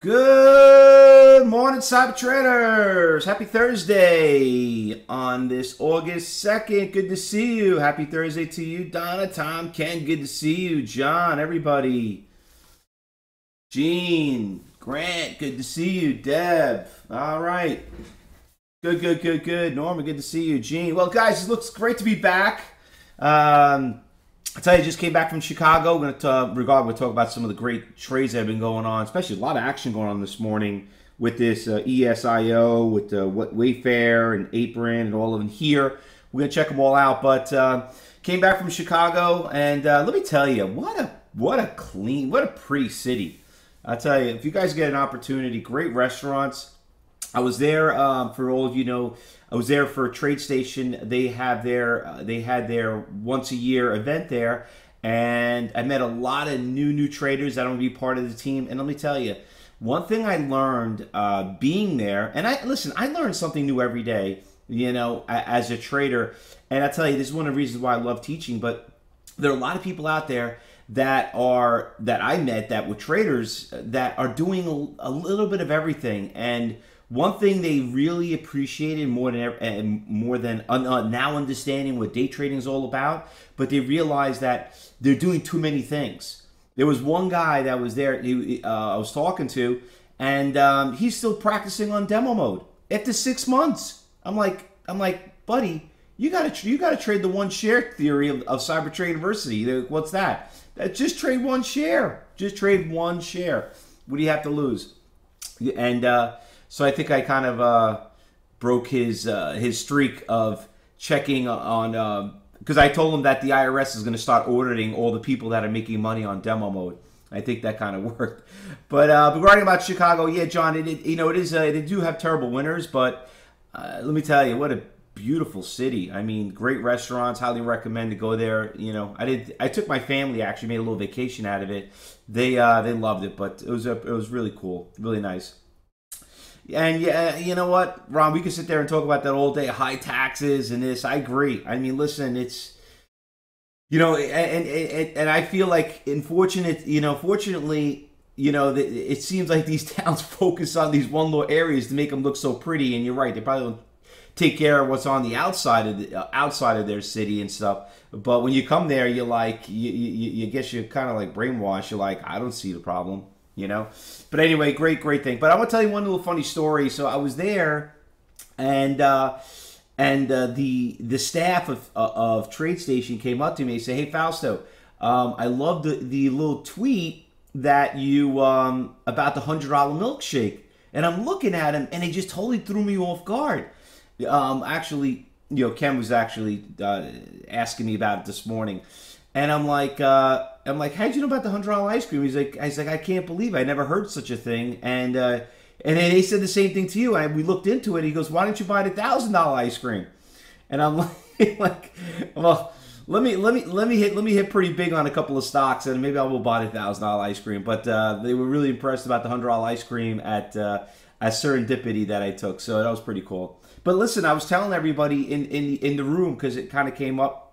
Good morning, Cyber Traders. Happy Thursday on this August 2nd. Good to see you. Happy Thursday to you, Donna, Tom, Ken. Good to see you, John, everybody. Gene, Grant, good to see you, Deb. All right. Good. Norman, good to see you, Gene. Well, guys, it looks great to be back. I tell you, I just came back from Chicago. We're going to talk about some of the great trades that have been going on, especially a lot of action going on this morning with this ESIO, with Wayfair and APRN and all of them here. We're going to check them all out. But came back from Chicago, and let me tell you, what a pretty city. I tell you, if you guys get an opportunity, great restaurants. I was there for all of you know. I was there for TradeStation. They have their they had their once a year event there, and I met a lot of new traders that are going to be part of the team. And let me tell you, one thing I learned being there, and I learned something new every day, you know, as a trader. And I tell you, this is one of the reasons why I love teaching. But there are a lot of people out there that I met that were traders that are doing a little bit of everything. And one thing they really appreciated more than now understanding what day trading is all about, but they realized that they're doing too many things. There was one guy that was there I was talking to, and he's still practicing on demo mode after 6 months. I'm like, buddy, you gotta trade the one share theory of Cyber Trading University. What's that? Just trade one share. Just trade one share. What do you have to lose? And so I think I kind of broke his streak of checking on, because I told him that the IRS is going to start auditing all the people that are making money on demo mode. I think that kind of worked. But regarding about Chicago, yeah, John, they do have terrible winters, but let me tell you, what a beautiful city. I mean, great restaurants. Highly recommend to go there. You know, I took my family, actually made a little vacation out of it. They loved it, but it was really cool, really nice. And yeah, you know what, Ron, we could sit there and talk about that all day, high taxes and this. I agree. I mean, listen, it's, you know, and I feel like, fortunately, you know, it seems like these towns focus on these one law areas to make them look so pretty. And you're right, they probably don't take care of what's on the outside of their city and stuff. But when you come there, you're like, you guess you're kind of like brainwashed. You're like, I don't see the problem. You know, but anyway, great thing. But I want to tell you one little funny story. So I was there, and the staff of TradeStation came up to me and said, "Hey, Fausto, I love the little tweet that you about the $100 milkshake." And I'm looking at him, and he just totally threw me off guard. Actually, you know, Ken was actually asking me about it this morning, and I'm like, how'd you know about the $100 ice cream? He's like, I can't believe it. I never heard such a thing. And then they said the same thing to you. And we looked into it. And he goes, why don't you buy the $1,000 ice cream? And I'm like, well, let me hit pretty big on a couple of stocks, and maybe I will buy the $1,000 ice cream. But they were really impressed about the $100 ice cream at Serendipity that I took. So that was pretty cool. But listen, I was telling everybody in the room, because it kind of came up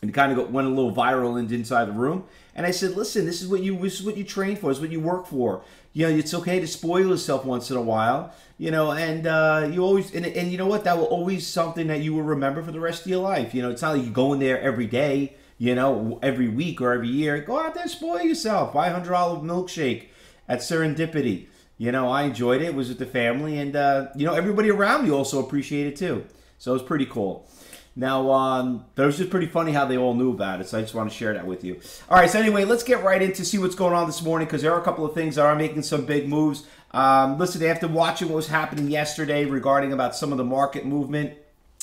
and kind of went a little viral inside the room. And I said, listen, this is what you train for. This is what you work for. You know, it's okay to spoil yourself once in a while. You know, and you always, and you know what? That will always something that you will remember for the rest of your life. You know, it's not like you go in there every day, you know, every week or every year. Go out there and spoil yourself. Buy a $100 milkshake at Serendipity. You know, I enjoyed it. It was with the family. And, you know, everybody around me also appreciated it too. So it was pretty cool. Now, that was just pretty funny how they all knew about it, so I just want to share that with you. All right, so anyway, let's get right into see what's going on this morning, because there are a couple of things that are making some big moves. Listen, after watching what was happening yesterday regarding about some of the market movement,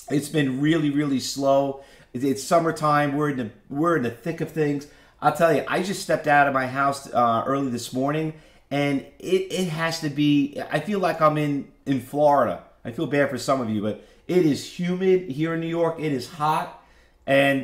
it's been really, really slow. It's summertime. We're in the thick of things. I'll tell you, I just stepped out of my house early this morning, and it has to be, I feel like I'm in Florida. I feel bad for some of you, but it is humid here in New York. It is hot. And,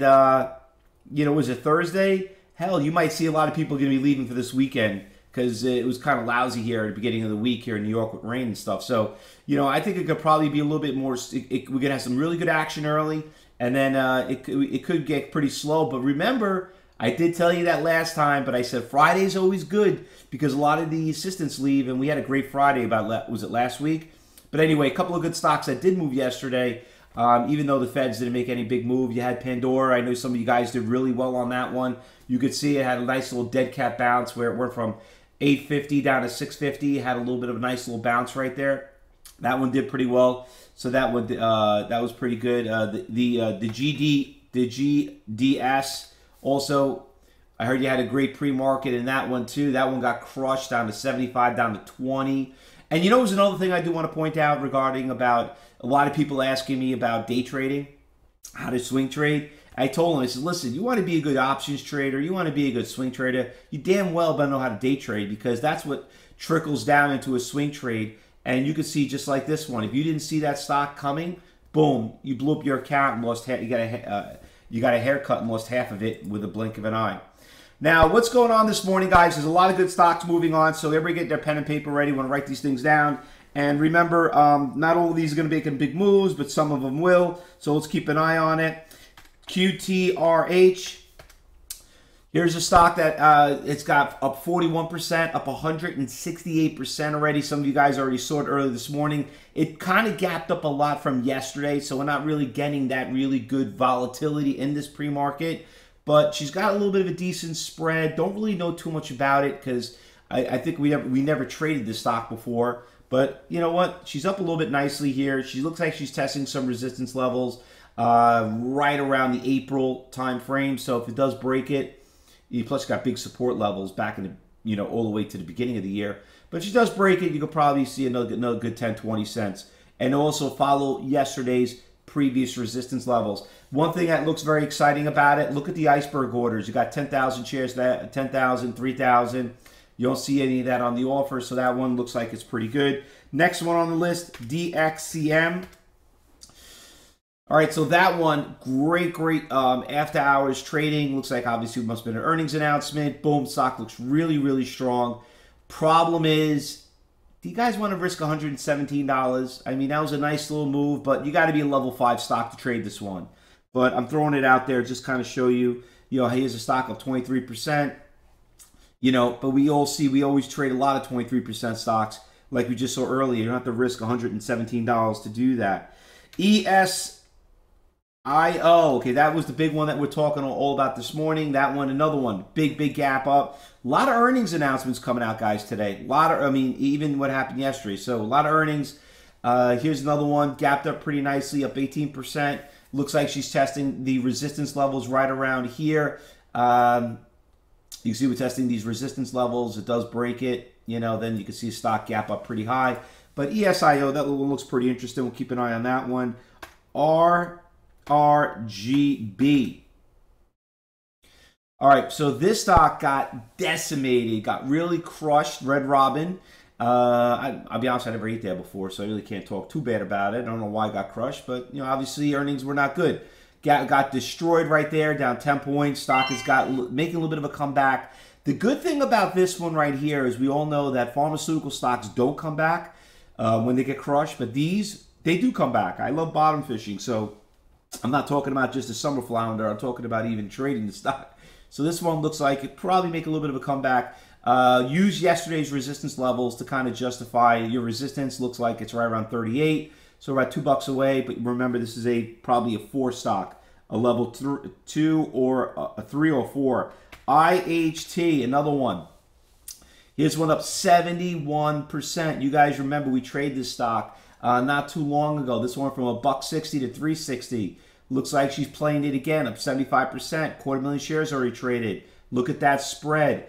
you know, was it Thursday? Hell, you might see a lot of people going to be leaving for this weekend, because it was kind of lousy here at the beginning of the week here in New York with rain and stuff. So, you know, I think it could probably be a little bit more. We're going to have some really good action early. And then it could get pretty slow. But remember, I did tell you that last time, but I said Friday's always good because a lot of the assistants leave, and we had a great Friday about, was it last week? But anyway, a couple of good stocks that did move yesterday, even though the Feds didn't make any big move. You had Pandora. I know some of you guys did really well on that one. You could see it had a nice little dead cat bounce where it went from 850 down to 650. Had a little bit of a nice little bounce right there. That one did pretty well. So that one, that was pretty good. The GDS also, I heard you had a great pre-market in that one too. That one got crushed down to 75, down to 20. And you know, there's another thing I do want to point out regarding about a lot of people asking me about day trading, how to swing trade. I told them, I said, listen, you want to be a good options trader, you want to be a good swing trader, you damn well better know how to day trade, because that's what trickles down into a swing trade. And you can see just like this one, if you didn't see that stock coming, boom, you blew up your account and lost, you got a haircut and lost half of it with a blink of an eye. Now, what's going on this morning, guys? There's a lot of good stocks moving on, so everybody get their pen and paper ready. You want to write these things down. And remember, not all of these are going to make big moves, but some of them will. So let's keep an eye on it. QTRH. Here's a stock that it's got up 41%, up 168% already. Some of you guys already saw it earlier this morning. It kind of gapped up a lot from yesterday, so we're not really getting that really good volatility in this pre-market. But she's got a little bit of a decent spread. Don't really know too much about it because I think we never traded this stock before. But you know what? She's up a little bit nicely here. She looks like she's testing some resistance levels right around the April time frame. So if it does break it, plus got big support levels back in the, you know, all the way to the beginning of the year. But if she does break it, you could probably see another good 10, 20 cents. And also follow yesterday's previous resistance levels. One thing that looks very exciting about it, look at the iceberg orders. You got 10,000 shares, 10,000, 3,000. You don't see any of that on the offer, so that one looks like it's pretty good. Next one on the list, DXCM. All right, so that one, great after hours trading. Looks like obviously it must have been an earnings announcement. Boom, stock looks really, really strong. Problem is, do you guys want to risk $117? I mean, that was a nice little move, but you got to be a level 5 stock to trade this one. But I'm throwing it out there just kind of show you, you know, here's a stock of 23%. You know, but we all see, we always trade a lot of 23% stocks like we just saw earlier. You don't have to risk $117 to do that. ESIO, okay, that was the big one that we're talking all about this morning. That one, another one, big gap up. A lot of earnings announcements coming out, guys, today. A lot of, I mean, even what happened yesterday. So a lot of earnings. Here's another one, gapped up pretty nicely, up 18%. Looks like she's testing the resistance levels right around here. You can see we're testing these resistance levels. It does break it, you know, then you can see stock gap up pretty high. But ESIO, that one looks pretty interesting. We'll keep an eye on that one. RRGB. All right, so this stock got decimated, got really crushed. Red Robin. I'll be honest, I never ate there before, so I really can't talk too bad about it. I don't know why it got crushed, but you know, obviously earnings were not good. Got destroyed right there, down 10 points. Stock has got making a little bit of a comeback. The good thing about this one right here is we all know that pharmaceutical stocks don't come back when they get crushed, but these, they do come back. I love bottom fishing, so I'm not talking about just a summer flounder. I'm talking about even trading the stock. So this one looks like it probably make a little bit of a comeback. Use yesterday's resistance levels to kind of justify your resistance. Looks like it's right around 38. So about $2 away, but remember this is a probably a 4 stock, a level 2 or a 3 or 4. IHT, another one. Here's one up 71%. You guys remember we trade this stock not too long ago. This one from $1.60 to $3.60. Looks like she's playing it again, up 75%. 250,000 shares already traded. Look at that spread.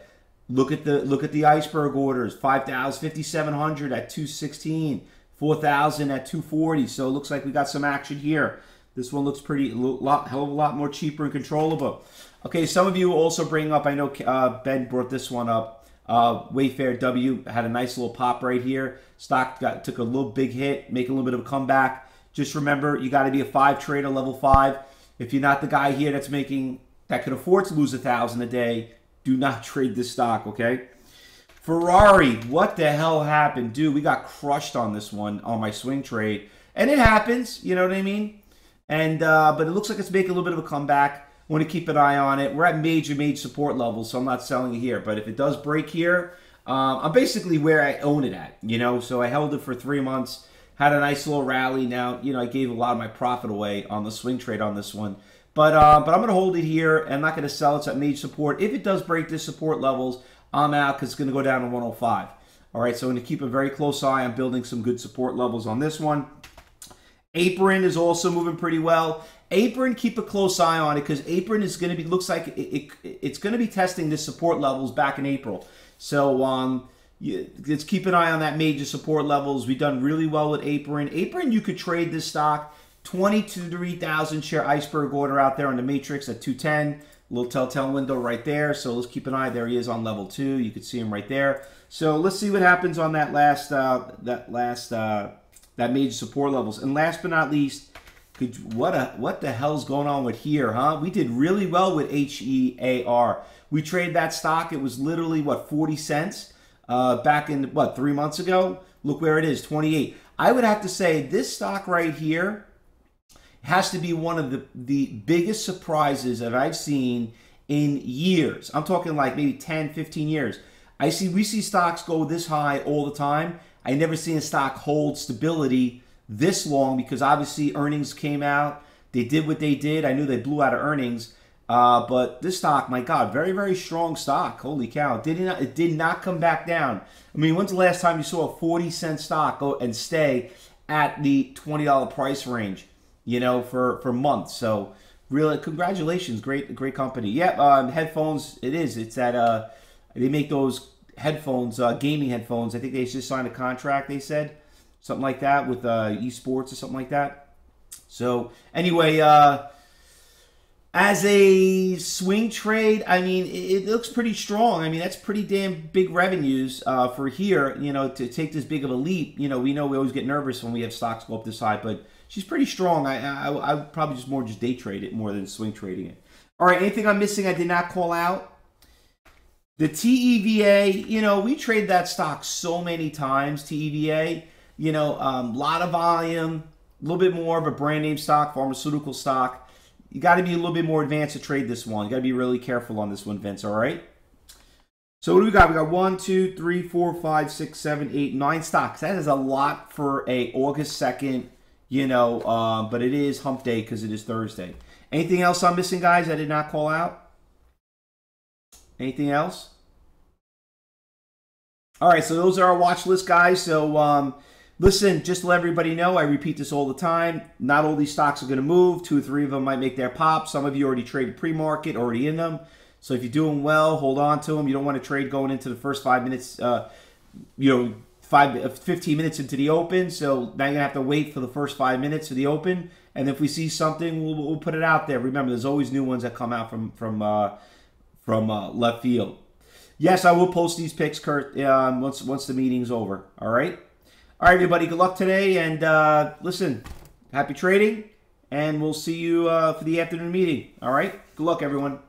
Look at the iceberg orders. 5,700 at 216. 4,000 at 240. So it looks like we got some action here. This one looks pretty, hell of a lot more cheaper and controllable. Okay, some of you also bring up, I know Ben brought this one up, Wayfair W had a nice little pop right here. Stock took a little big hit, making a little bit of a comeback. Just remember, you got to be a 5 trader, level 5. If you're not the guy here that's making, that could afford to lose $1,000 a day, do not trade this stock, okay? Ferrari, what the hell happened? Dude, we got crushed on this one, on my swing trade. And it happens, you know what I mean? And but it looks like it's making a little bit of a comeback. want to keep an eye on it. We're at major support levels, so I'm not selling it here. But if it does break here, I'm basically where I own it at, you know. So I held it for 3 months, had a nice little rally. Now, you know, I gave a lot of my profit away on the swing trade on this one. But I'm going to hold it here, and I'm not going to sell it. It's at major support. If it does break this support levels, I'm out because it's going to go down to 105. All right, so I'm going to keep a very close eye on building some good support levels on this one. APRN is also moving pretty well. APRN, keep a close eye on it because APRN is going to be, looks like it's going to be testing the support levels back in April. So let's keep an eye on that major support levels. We've done really well with APRN. APRN, you could trade this stock. 23,000 share iceberg order out there on the matrix at 210. Little telltale window right there. So let's keep an eye. There he is on level 2. You can see him right there. So let's see what happens on that last major support levels. And last but not least, what the hell's going on with HEAR, huh? We did really well with HEAR. We traded that stock. It was literally what, 40 cents back in what, 3 months ago. Look where it is, 28. I would have to say this stock right here has to be one of the biggest surprises that I've seen in years. I'm talking like maybe 10, 15 years. We see stocks go this high all the time. I never seen a stock hold stability this long because obviously earnings came out. They did what they did. I knew they blew out of earnings. But this stock, my God, very strong stock. Holy cow. It did not come back down. I mean, when's the last time you saw a 40-cent stock go and stay at the $20 price range, you know, for months? So really, congratulations. Great company. Yep, headphones, it is. It's at, they make those headphones, gaming headphones. I think they just signed a contract, they said. Something like that with esports or something like that. So anyway, as a swing trade, I mean, it looks pretty strong. I mean, that's pretty damn big revenues for HEAR, you know, to take this big of a leap. You know we always get nervous when we have stocks go up this high, but she's pretty strong. I would probably just more day trade it more than swing trading it. All right, anything I'm missing I did not call out? The TEVA, you know, we trade that stock so many times, TEVA. You know, a lot of volume, a little bit more of a brand name stock, pharmaceutical stock. You got to be a little bit more advanced to trade this one. You got to be really careful on this one, Vince, all right? So what do we got? We got 9 stocks. That is a lot for a August 2nd, you know, but it is hump day because it is Thursday. Anything else I'm missing, guys, I did not call out? Anything else? All right, so those are our watch list, guys. So listen, just to let everybody know, I repeat this all the time. Not all these stocks are going to move. 2 or 3 of them might make their pop. Some of you already traded pre-market, already in them. So if you're doing well, hold on to them. You don't want to trade going into the first 5 minutes, 15 minutes into the open. So now you're going to have to wait for the first 5 minutes of the open. And if we see something, we'll put it out there. Remember, there's always new ones that come out from left field. Yes, I will post these picks, Kurt, once the meeting's over. All right? All right, everybody, good luck today. And listen, happy trading. And we'll see you for the afternoon meeting. All right? Good luck, everyone.